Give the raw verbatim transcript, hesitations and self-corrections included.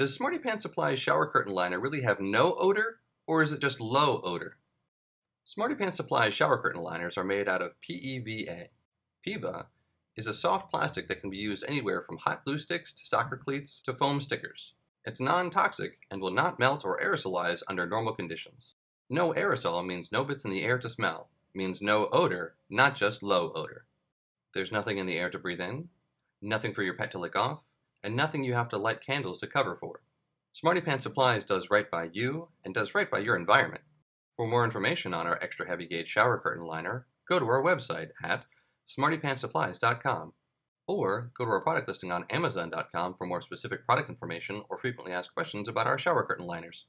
Does Smarty Pants Supplies shower curtain liner really have no odor, or is it just low odor? Smarty Pants Supplies shower curtain liners are made out of P E V A. PEVA is a soft plastic that can be used anywhere from hot glue sticks to soccer cleats to foam stickers. It's non-toxic and will not melt or aerosolize under normal conditions. No aerosol means no bits in the air to smell, means no odor, not just low odor. There's nothing in the air to breathe in, nothing for your pet to lick off, and nothing you have to light candles to cover for. Smarty Pants Supplies does right by you and does right by your environment. For more information on our extra heavy gauge shower curtain liner, go to our website at smarty pants supplies dot com or go to our product listing on Amazon dot com for more specific product information or frequently asked questions about our shower curtain liners.